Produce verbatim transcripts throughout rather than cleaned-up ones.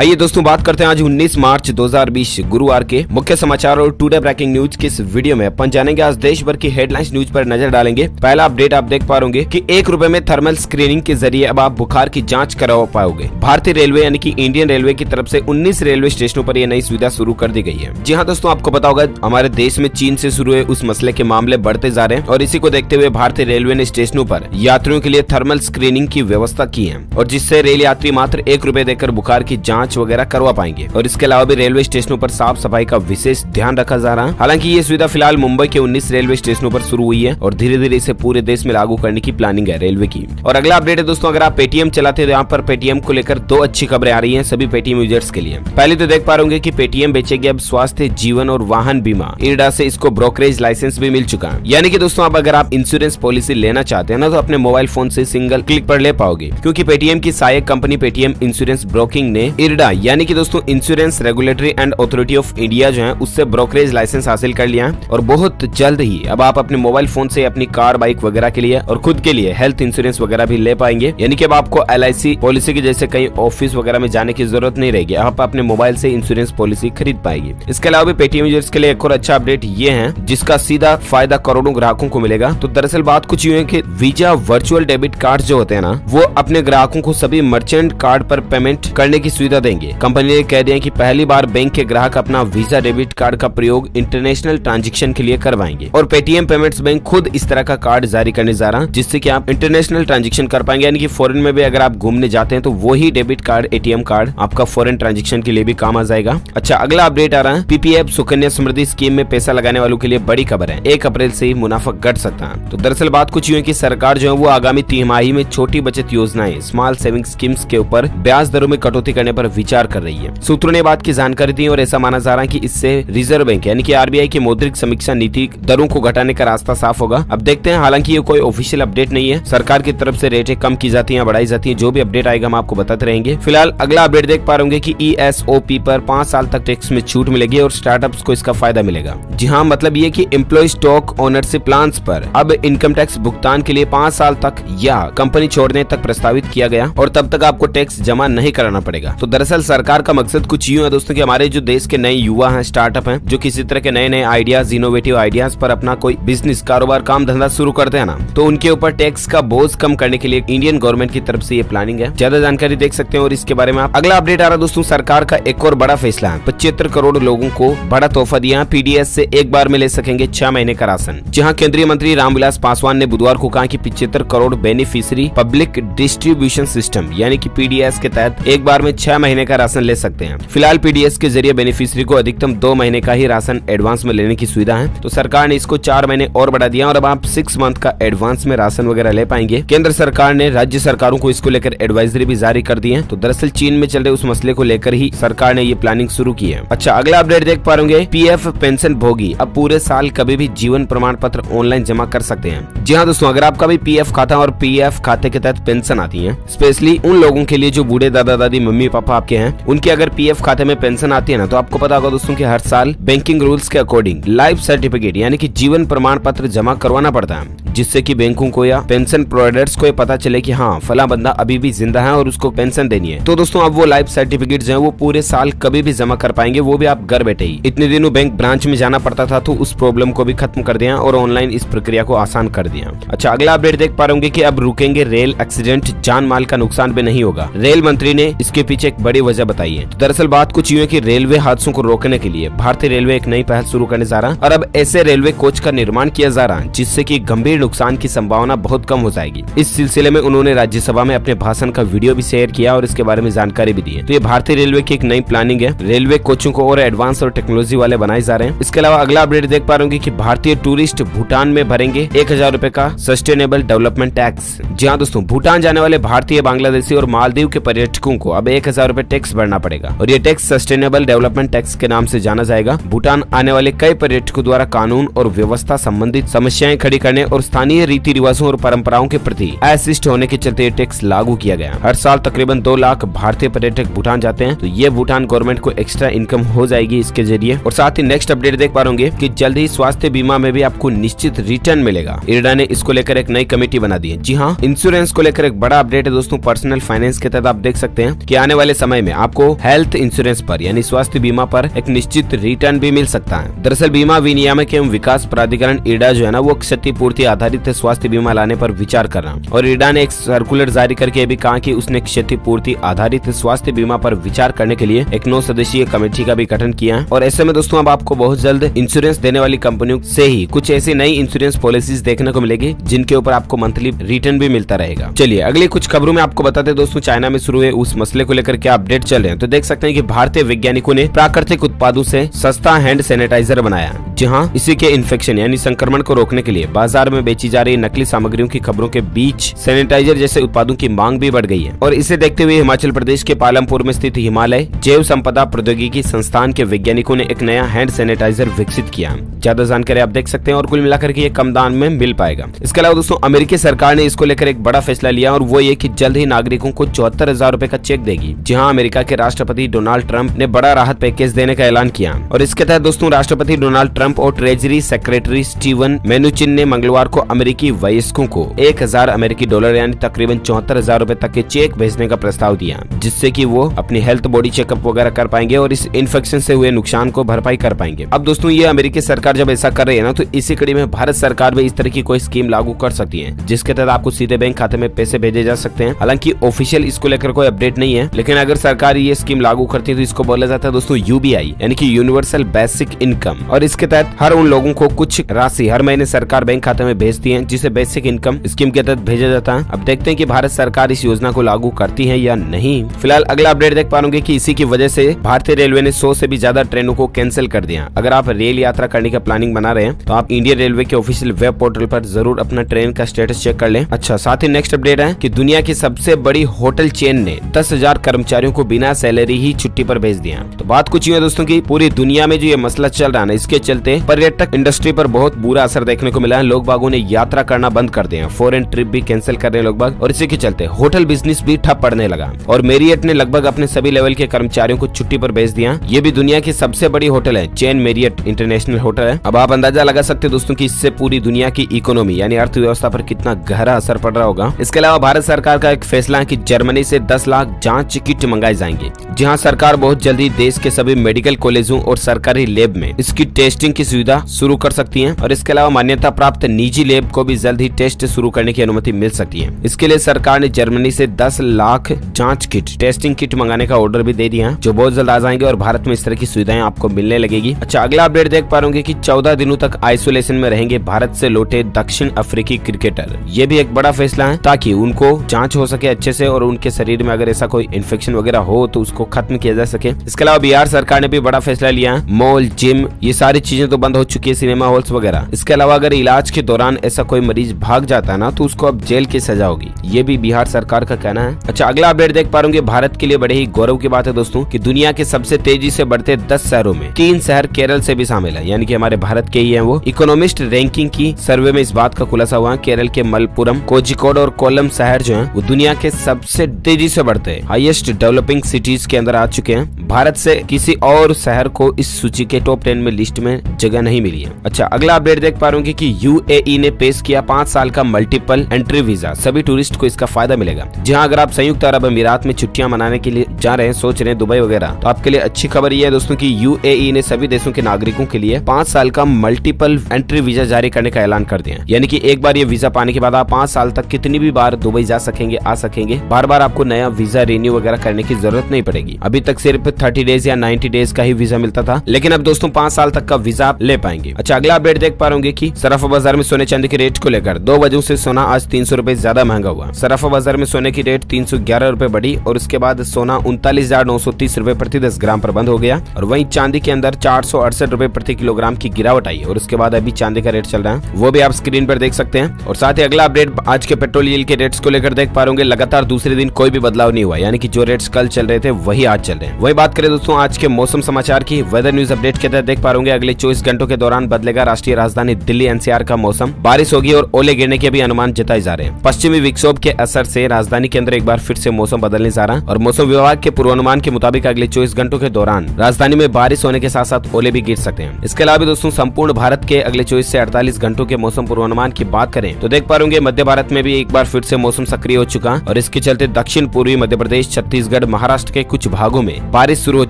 आइए दोस्तों बात करते हैं आज उन्नीस मार्च दो हज़ार बीस गुरुवार के मुख्य समाचार और टुडे ब्रेकिंग न्यूज के इस वीडियो में अपन जानेंगे आज देश भर की हेडलाइंस न्यूज पर नजर डालेंगे। पहला अपडेट आप देख पा रहे होंगे कि एक रुपए में थर्मल स्क्रीनिंग के जरिए अब आप बुखार की जांच करा पाओगे। भारतीय रेलवे यानी कि इंडियन रेलवे की तरफ से उन्नीस रेलवे स्टेशनों पर यह नई सुविधा शुरू कर दी गई है। जी हाँ दोस्तों, आपको पता होगा हमारे देश में चीन से शुरू हुए उस मसले के मामले बढ़ते जा रहे हैं और इसी को देखते हुए भारतीय रेलवे ने स्टेशनों पर यात्रियों के लिए थर्मल स्क्रीनिंग की व्यवस्था की है और जिससे रेल यात्री मात्र एक रुपए देकर बुखार की जाँच वगैरह करवा पाएंगे। और इसके अलावा भी रेलवे स्टेशनों पर साफ सफाई का विशेष ध्यान रखा जा रहा है। हालांकि ये सुविधा फिलहाल मुंबई के उन्नीस रेलवे स्टेशनों पर शुरू हुई है और धीरे धीरे इसे पूरे देश में लागू करने की प्लानिंग है रेलवे की। और अगला अपडेट है दोस्तों, अगर आप पेटीएम चलाते हैं तो यहाँ पर पेटीएम को लेकर दो अच्छी खबरें आ रही है सभी पेटीएम यूजर्स के लिए। पहले तो देख पा रहे होंगे की पेटीएम बेचेगी अब स्वास्थ्य, जीवन और वाहन बीमा। इरडा से इसको ब्रोकरेज लाइसेंस भी मिल चुका है। यानी कि दोस्तों अब अगर आप इंश्योरेंस पॉलिसी लेना चाहते हैं ना तो अपने मोबाइल फोन से सिंगल क्लिक पर ले पाओगे, क्योंकि पेटीएम की सहायक कंपनी पेटीएम इंश्योरेंस ब्रोकिंग ने इरडा यानी कि दोस्तों insurance regulatory and authority of India जो है उससे ब्रोकरेज लाइसेंस हासिल कर लिया है। और बहुत जल्द ही अब आप अपने मोबाइल फोन से अपनी कार, बाइक वगैरह के लिए और खुद के लिए हेल्थ इंश्योरेंस वगैरह भी ले पाएंगे। यानी कि अब आपको एल आई सी पॉलिसी की जैसे कहीं ऑफिस वगैरह में जाने की जरूरत नहीं रहेगी, आप अपने मोबाइल से इंश्योरेंस पॉलिसी खरीद पाएगी। इसके अलावा भी पेटीएम यूजर्स के लिए एक और अच्छा अपडेट ये है जिसका सीधा फायदा करोड़ों ग्राहकों को मिलेगा। तो दरअसल बात कुछ यूं है कि वीजा वर्चुअल डेबिट कार्ड जो होते हैं ना वो अपने ग्राहकों को सभी मर्चेंट कार्ड पर पेमेंट करने की सुविधा देंगे। कंपनी ने कह दिया कि पहली बार बैंक के ग्राहक अपना वीजा डेबिट कार्ड का प्रयोग इंटरनेशनल ट्रांजैक्शन के लिए करवाएंगे और पेटीएम पेमेंट्स बैंक खुद इस तरह का कार्ड जारी करने जा रहा है जिससे कि आप इंटरनेशनल ट्रांजैक्शन कर पाएंगे। यानी कि फॉरेन में भी अगर आप घूमने जाते हैं तो वही डेबिट कार्ड, एटीएम कार्ड आपका फॉरेन ट्रांजैक्शन के लिए भी काम आ जाएगा। अच्छा, अगला अपडेट आ रहा है पीपीएफ सुकन्या समृद्धि स्कीम में पैसा लगाने वालों के लिए बड़ी खबर है, एक अप्रैल से ही मुनाफा घट सकता है। तो दरअसल बात कुछ यूं है कि सरकार जो है वो आगामी तिमाही में छोटी बचत योजनाएं स्मॉल सेविंग स्कीम्स के ऊपर ब्याज दरों में कटौती करने पर विचार कर रही है। सूत्रों ने बात की जानकारी दी और ऐसा माना जा रहा है कि इससे रिजर्व बैंक यानी कि आरबीआई की मौद्रिक समीक्षा नीति दरों को घटाने का रास्ता साफ होगा। अब देखते हैं, हालांकि ये कोई ऑफिशियल अपडेट नहीं है, सरकार की तरफ से रेटें कम की जाती हैं, बढ़ाई जाती हैं, जो भी अपडेट आएगा हम आपको बताते रहेंगे। फिलहाल अगला अपडेट देख पा रहे होंगे कि ईएसओपी पर पांच साल तक टैक्स में छूट मिलेगी और स्टार्टअप्स को इसका फायदा मिलेगा। जी हाँ, मतलब ये कि एम्प्लॉय स्टॉक ओनरशिप प्लान्स पर अब इनकम टैक्स भुगतान के लिए पांच साल तक या कंपनी छोड़ने तक प्रस्तावित किया गया और तब तक आपको टैक्स जमा नहीं कराना पड़ेगा। तो दरअसल सरकार का मकसद कुछ यूं है दोस्तों कि हमारे जो देश के नए युवा हैं, स्टार्टअप हैं, जो किसी तरह के नए नए आइडियाज, इनोवेटिव आइडियाज पर अपना कोई बिजनेस, कारोबार, काम धंधा शुरू करते हैं ना, तो उनके ऊपर टैक्स का बोझ कम करने के लिए इंडियन गवर्नमेंट की तरफ से ये प्लानिंग है। ज्यादा जानकारी देख सकते हैं और इसके बारे में आप। अगला अपडेट आ रहा है दोस्तों, सरकार का एक और बड़ा फैसला है, पचहत्तर करोड़ लोगों को बड़ा तोहफा दिया, पीडीएस से एक बार में ले सकेंगे छह महीने का राशन। जहाँ केंद्रीय मंत्री राम विलास पासवान ने बुधवार को कहा कि पचहत्तर crore beneficiary public distribution system यानी कि पीडीएस के तहत एक बार में छह महीने का राशन ले सकते हैं। फिलहाल पीडीएस के जरिए बेनिफिशियरी को अधिकतम दो महीने का ही राशन एडवांस में लेने की सुविधा है। तो सरकार ने इसको चार महीने और बढ़ा दिया और अब आप सिक्स मंथ का एडवांस में राशन वगैरह ले पाएंगे। केंद्र सरकार ने राज्य सरकारों को इसको लेकर एडवाइजरी भी जारी कर दी है। तो दरअसल चीन में चल रहे उस मसले को लेकर ही सरकार ने ये प्लानिंग शुरू की है। अच्छा, अगला अपडेट देख पा रहे पीएफ पेंशन भोगी अब पूरे साल कभी भी जीवन प्रमाण पत्र ऑनलाइन जमा कर सकते हैं। जी हाँ दोस्तों, अगर आपका भी पीएफ खाता और पीएफ खाते के तहत पेंशन आती है, स्पेशली उन लोगों के लिए जो बूढ़े दादा दादी मम्मी पापा आपके हैं, उनके अगर पीएफ खाते में पेंशन आती है ना तो आपको पता होगा दोस्तों कि हर साल बैंकिंग रूल्स के अकॉर्डिंग लाइफ सर्टिफिकेट यानी कि जीवन प्रमाण पत्र जमा करवाना पड़ता है, जिससे कि बैंकों को या पेंशन प्रोवाइडर्स को ये पता चले कि हाँ फला बंदा अभी भी जिंदा है और उसको पेंशन देनी है। तो दोस्तों अब वो लाइफ सर्टिफिकेट जो है वो पूरे साल कभी भी जमा कर पाएंगे, वो भी आप घर बैठे ही। इतने दिनों बैंक ब्रांच में जाना पड़ता था तो उस प्रॉब्लम को भी खत्म कर दिया और ऑनलाइन इस प्रक्रिया को आसान कर दिया। अच्छा, अगला अपडेट देख पा रहे होंगे कि अब रुकेंगे रेल एक्सीडेंट, जान माल का नुकसान भी नहीं होगा। रेल मंत्री ने इसके पीछे एक बड़ी वजह बताई है। तो दरअसल बात कुछ यूं है कि रेलवे हादसों को रोकने के लिए भारतीय रेलवे एक नई पहल शुरू करने जा रहा है और अब ऐसे रेलवे कोच का निर्माण किया जा रहा है जिससे कि गंभीर नुकसान की संभावना बहुत कम हो जाएगी। इस सिलसिले में उन्होंने राज्यसभा में अपने भाषण का वीडियो भी शेयर किया और इसके बारे में जानकारी भी दी है। तो ये भारतीय रेलवे की एक नई प्लानिंग है, रेलवे कोचों को और एडवांस और टेक्नोलॉजी वाले बनाए जा रहे हैं। इसके अलावा अगला अपडेट देख पा रहे होंगे कि भारतीय टूरिस्ट भूटान में भरेंगे एक हजार रूपए का सस्टेनेबल डेवलपमेंट टैक्स। जी हाँ दोस्तों, भूटान जाने वाले भारतीय, बांग्लादेशी और मालदीव के पर्यटकों को अब एक हजार रूपए टैक्स भरना पड़ेगा और ये टैक्स सस्टेनेबल डेवलपमेंट टैक्स के नाम से जाना जाएगा। भूटान आने वाले कई पर्यटकों द्वारा कानून और व्यवस्था संबंधित समस्याएं खड़ी करने और स्थानीय रीति रिवाजों और परंपराओं के प्रति अशिष्ट होने के चलते टैक्स लागू किया गया। हर साल तकरीबन दो लाख भारतीय पर्यटक भूटान जाते हैं, तो ये भूटान गवर्नमेंट को एक्स्ट्रा इनकम हो जाएगी इसके जरिए। और साथ ही नेक्स्ट अपडेट देख पा रहे कि जल्द ही स्वास्थ्य बीमा में भी आपको निश्चित रिटर्न मिलेगा। इरडा ने इसको लेकर एक नई कमेटी बना दी है। जी हाँ, इंश्योरेंस को लेकर एक बड़ा अपडेट है दोस्तों। पर्सनल फाइनेंस के तहत आप देख सकते हैं की आने वाले समय में आपको हेल्थ इंश्योरेंस पर यानी स्वास्थ्य बीमा पर एक निश्चित रिटर्न भी मिल सकता है। दरअसल बीमा विनियामक एवं विकास प्राधिकरण इरडा जो है ना वो क्षतिपूर्ति आधारित स्वास्थ्य बीमा लाने पर विचार कर रहा है और इरडा ने एक सर्कुलर जारी करके भी कहा कि उसने क्षतिपूर्ति आधारित स्वास्थ्य बीमा पर विचार करने के लिए एक नौ सदस्यीय कमेटी का भी गठन किया है। और ऐसे में दोस्तों अब आपको बहुत जल्द इंश्योरेंस देने वाली कंपनियों से ही कुछ ऐसी नई इंश्योरेंस पॉलिसीज देखने को मिलेगी जिनके ऊपर आपको मंथली रिटर्न भी मिलता रहेगा। चलिए अगली कुछ खबरों में आपको बताते हैं दोस्तों चाइना में शुरू हुए उस मसले को लेकर क्या अपडेट चल रहे हैं। तो देख सकते हैं कि भारतीय वैज्ञानिकों ने प्राकृतिक उत्पादों से सस्ता हैंड सैनिटाइजर बनाया जहां इसी के इन्फेक्शन यानी संक्रमण को रोकने के लिए बाजार में बेची जा रही नकली सामग्रियों की खबरों के बीच सैनिटाइजर जैसे उत्पादों की मांग भी बढ़ गई है। और इसे देखते हुए हिमाचल प्रदेश के पालमपुर में स्थित हिमालय जैव संपदा प्रौद्योगिकी संस्थान के वैज्ञानिकों ने एक नया हैंड सैनिटाइजर विकसित किया। ज्यादा जानकारी आप देख सकते हैं और कुल मिलाकर के ये कम दाम में मिल पाएगा। इसके अलावा दोस्तों अमेरिकी सरकार ने इसको लेकर एक बड़ा फैसला लिया और वो ये कि जल्द ही नागरिकों को चौहत्तर हजार रूपए का चेक देगी। जहां अमेरिका के राष्ट्रपति डोनाल्ड ट्रंप ने बड़ा राहत पैकेज देने का ऐलान किया और इसके तहत दोस्तों राष्ट्रपति डोनाल्ड ट्रंप और ट्रेजरी सेक्रेटरी स्टीवन मेनुचिन ने मंगलवार को अमेरिकी वयस्कों को एक हजार अमेरिकी डॉलर यानी तकरीबन चौहत्तर हजार रूपए तक के चेक भेजने का प्रस्ताव दिया जिससे कि वो अपनी हेल्थ बॉडी चेकअप वगैरह कर पाएंगे और इस इन्फेक्शन से हुए नुकसान को भरपाई कर पाएंगे। अब दोस्तों ये अमेरिकी सरकार जब ऐसा कर रही है ना तो इसी कड़ी में भारत सरकार भी इस तरह की कोई स्कीम लागू कर सकती है जिसके तहत आपको सीधे बैंक खाते में पैसे भेजे जा सकते हैं। हालांकि ऑफिशियल इसको लेकर कोई अपडेट नहीं है लेकिन अगर सरकार ये स्कीम लागू करती है तो इसको बोला जाता है दोस्तों यूबीआई यानी कि यूनिवर्सल बेसिक इनकम और इसके तहत हर उन लोगों को कुछ राशि हर महीने सरकार बैंक खाते में भेजती है जिसे बेसिक इनकम स्कीम के तहत भेजा जाता है। अब देखते हैं कि भारत सरकार इस योजना को लागू करती है या नहीं। फिलहाल अगला अपडेट देख पाओगे कि इसी की वजह से भारतीय रेलवे ने सौ से भी ज्यादा ट्रेनों को कैंसिल कर दिया। अगर आप रेल यात्रा करने का प्लानिंग बना रहे हैं तो आप इंडियन रेलवे के ऑफिशियल वेब पोर्टल पर जरूर अपना ट्रेन का स्टेटस चेक कर लें। अच्छा साथ ही नेक्स्ट अपडेट है कि दुनिया की सबसे बड़ी होटल चेन ने दस हजार कर्मचारियों को बिना सैलरी ही छुट्टी पर भेज दिया। तो बात कुछ यूं है दोस्तों कि पूरी दुनिया में जो ये मसला चल रहा है ना इसके चलते पर्यटक इंडस्ट्री पर बहुत बुरा असर देखने को मिला है। लोग बागों ने यात्रा करना बंद कर दिया, फॉरेन ट्रिप भी कैंसिल कर रहे हैं लोग बाग और इसी के चलते होटल बिजनेस भी ठप पड़ने लगा और मैरियट ने लगभग अपने सभी लेवल के कर्मचारियों को छुट्टी पर भेज दिया। ये भी दुनिया की सबसे बड़ी होटल है, चेन मैरियट इंटरनेशनल होटल है। अब आप अंदाजा लगा सकते हैं दोस्तों कि इससे पूरी दुनिया की इकोनॉमी यानी अर्थव्यवस्था पर कितना गहरा असर पड़ रहा होगा। इसके अलावा भारत सरकार का एक फैसला है कि जर्मनी से दस लाख जांच किट मंगाए जाएंगे। जहां सरकार बहुत जल्दी देश के सभी मेडिकल कॉलेजों और सरकारी लैब में इसकी टेस्टिंग की सुविधा शुरू कर सकती है और इसके अलावा मान्यता प्राप्त निजी लैब को भी जल्द ही टेस्ट शुरू करने की अनुमति मिल सकती है। इसके लिए सरकार ने जर्मनी से दस लाख जांच किट टेस्टिंग किट मंगाने का ऑर्डर भी दे दिया है जो बहुत जल्द आ जाएंगे और भारत में इस तरह की सुविधाएं आपको मिलने लगेगी। अच्छा अगला अपडेट देख पा रहे कि चौदह दिनों तक आइसोलेशन में रहेंगे भारत से लौटे दक्षिण अफ्रीकी क्रिकेटर। ये भी एक बड़ा फैसला है ताकि उनको जांच हो सके अच्छे से और उनके शरीर में अगर ऐसा कोई इन्फेक्शन वगैरह हो तो उसको खत्म किया जा सके। इसके अलावा बिहार सरकार ने भी बड़ा फैसला लिया, मॉल जिम ये सारी चीजें तो बंद हो चुकी है, सिनेमा हॉल्स वगैरह। इसके अलावा अगर इलाज के दौरान ऐसा कोई मरीज भाग जाता है ना तो उसको अब जेल की सजा होगी, ये भी बिहार सरकार का कहना है। अच्छा अगला अपडेट देख पा रहे भारत के लिए बड़े ही गौरव की बात है दोस्तों की दुनिया के सबसे तेजी से बढ़ते दस शहरों में तीन शहर केरल से भी शामिल है यानी कि हमारे भारत के ही है। वो इकोनॉमिस्ट रैंकिंग की सर्वे में इस बात का खुलासा हुआ, केरल के मलपुरम कोझिकोड और कोल्लम शहर जो है वो दुनिया के सबसे तेजी से बढ़ते हाईएस्ट डेवलपिंग सिटीज के अंदर आ चुके हैं। भारत से किसी और शहर को इस सूची के टॉप टेन में लिस्ट में जगह नहीं मिली है। अच्छा अगला अपडेट देख पा रहे होंगे कि यूएई ने पेश किया पाँच साल का मल्टीपल एंट्री वीजा, सभी टूरिस्ट को इसका फायदा मिलेगा। जहां अगर आप संयुक्त अरब अमीरात में छुट्टियां मनाने के लिए जा रहे हैं, सोच रहे हैं दुबई वगैरह, तो आपके लिए अच्छी खबर ये है दोस्तों की यूएई ने सभी देशों के नागरिकों के लिए पाँच साल का मल्टीपल एंट्री वीजा जारी करने का ऐलान कर दिया। यानी की एक बार ये वीजा पाने के बाद आप पाँच साल तक कितनी भी बार दुबई जा सकेंगे आ सकेंगे, बार बार आपको नया वीजा रिन्यू वगैरह करने की जरूरत नहीं पड़ेगी। अभी तक सिर्फ तीस डेज या नब्बे डेज का ही वीजा मिलता था, लेकिन अब दोस्तों पाँच साल तक का वीजा आप ले पाएंगे। अच्छा अगला अपडेट देख पा रहे होंगे कि सराफा बाजार में सोने चांदी के रेट को लेकर दो वजहों से सोना आज तीन सौ रूपये ज्यादा महंगा हुआ। सराफा बाजार में सोने की रेट तीन सौ ग्यारह रूपये बढ़ी और उसके बाद सोना उनतालीस हजार नौ सौ तीस रूपये प्रति दस ग्राम पर बंद हो गया और वही चांदी के अंदर चार सौ अड़सठ रूपये प्रति किलोग्राम की गिरावट आई और उसके बाद अभी चांदी का रेट चल रहा है, वो भी आप स्क्रीन पर देख सकते हैं। और साथ ही अगला अपडेट आज के पेट्रोलियल के रेट्स को लेकर देख पा रहे होंगे, लगातार दूसरे दिन कोई भी बदलाव नहीं हुआ यानी कि जो रेट्स कल चल रहे थे वही आज चल रहे हैं। वही बात करें दोस्तों आज के मौसम समाचार की, वेदर न्यूज अपडेट के तहत देख पा रहे होंगे अगले चौबीस घंटों के दौरान बदलेगा राष्ट्रीय राजधानी दिल्ली एनसीआर का मौसम, बारिश होगी और ओले गिरने के भी अनुमान जताए जा रहे हैं। पश्चिमी विक्षोभ के असर से राजधानी के अंदर एक बार फिर से मौसम बदलने जा रहा है और मौसम विभाग के पूर्वानुमान के मुताबिक अगले चौबीस घंटों के दौरान राजधानी में बारिश होने के साथ साथ ओले भी गिर सकते हैं। इसके अलावा दोस्तों संपूर्ण भारत के अगले चौबीस से अड़तालीस घंटों के मौसम पूर्वानुमान की बात करें तो देख पा रहे होंगे मध्य भारत में भी एक बार फिर से मौसम सक्रिय हो चुका और इसके चलते दक्षिण पूर्वी मध्य प्रदेश, छत्तीसगढ़ छत्तीसगढ़ महाराष्ट्र के कुछ भागों में बारिश शुरू हो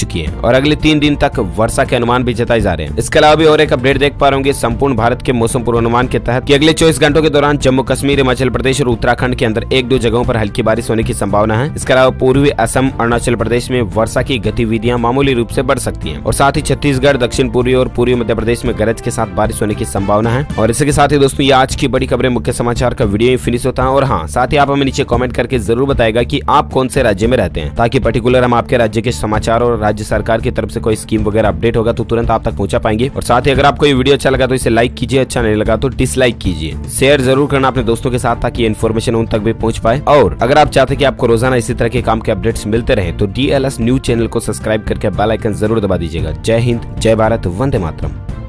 चुकी है और अगले तीन दिन तक वर्षा के अनुमान भी जताए जा रहे हैं। इसके अलावा भी और एक अपडेट देख पा रहे होंगे संपूर्ण भारत के मौसम पूर्वानुमान के तहत कि अगले चौबीस घंटों के दौरान जम्मू कश्मीर, हिमाचल प्रदेश और उत्तराखंड के अंदर एक दो जगहों पर हल्की बारिश होने की संभावना है। इसके अलावा पूर्वी असम, अरुणाचल प्रदेश में वर्षा की गतिविधियां मामूली रूप से बढ़ सकती है और साथ ही छत्तीसगढ़, दक्षिण पूर्वी और पूर्वी मध्य प्रदेश में गरज के साथ बारिश होने की संभावना है। और इसके साथ ही दोस्तों ये आज की बड़ी खबरें, मुख्य समाचार का वीडियो फिनिश होता है। और हाँ, साथ ही आप हमें नीचे कमेंट करके जरूर बताएगा कि आप कौन से राज्य में रहते हैं, ताकि पर्टिकुलर हम आपके राज्य के समाचार और राज्य सरकार की तरफ से कोई स्कीम वगैरह अपडेट होगा तो तुरंत आप तक पहुंचा पाएंगे। और साथ ही अगर आपको ये वीडियो अच्छा लगा तो इसे लाइक कीजिए, अच्छा नहीं लगा तो डिसलाइक कीजिए। शेयर जरूर करना अपने दोस्तों के साथ ताकि इन्फॉर्मेशन उन तक भी पहुंच पाए। और अगर आप चाहते कि आपको रोजाना इसी तरह के काम के अपडेट्स मिलते रहे तो D L S news channel को सब्सक्राइब करके बेल आइकन जरूर दबा दीजिएगा। जय हिंद, जय भारत, वंदे मातरम।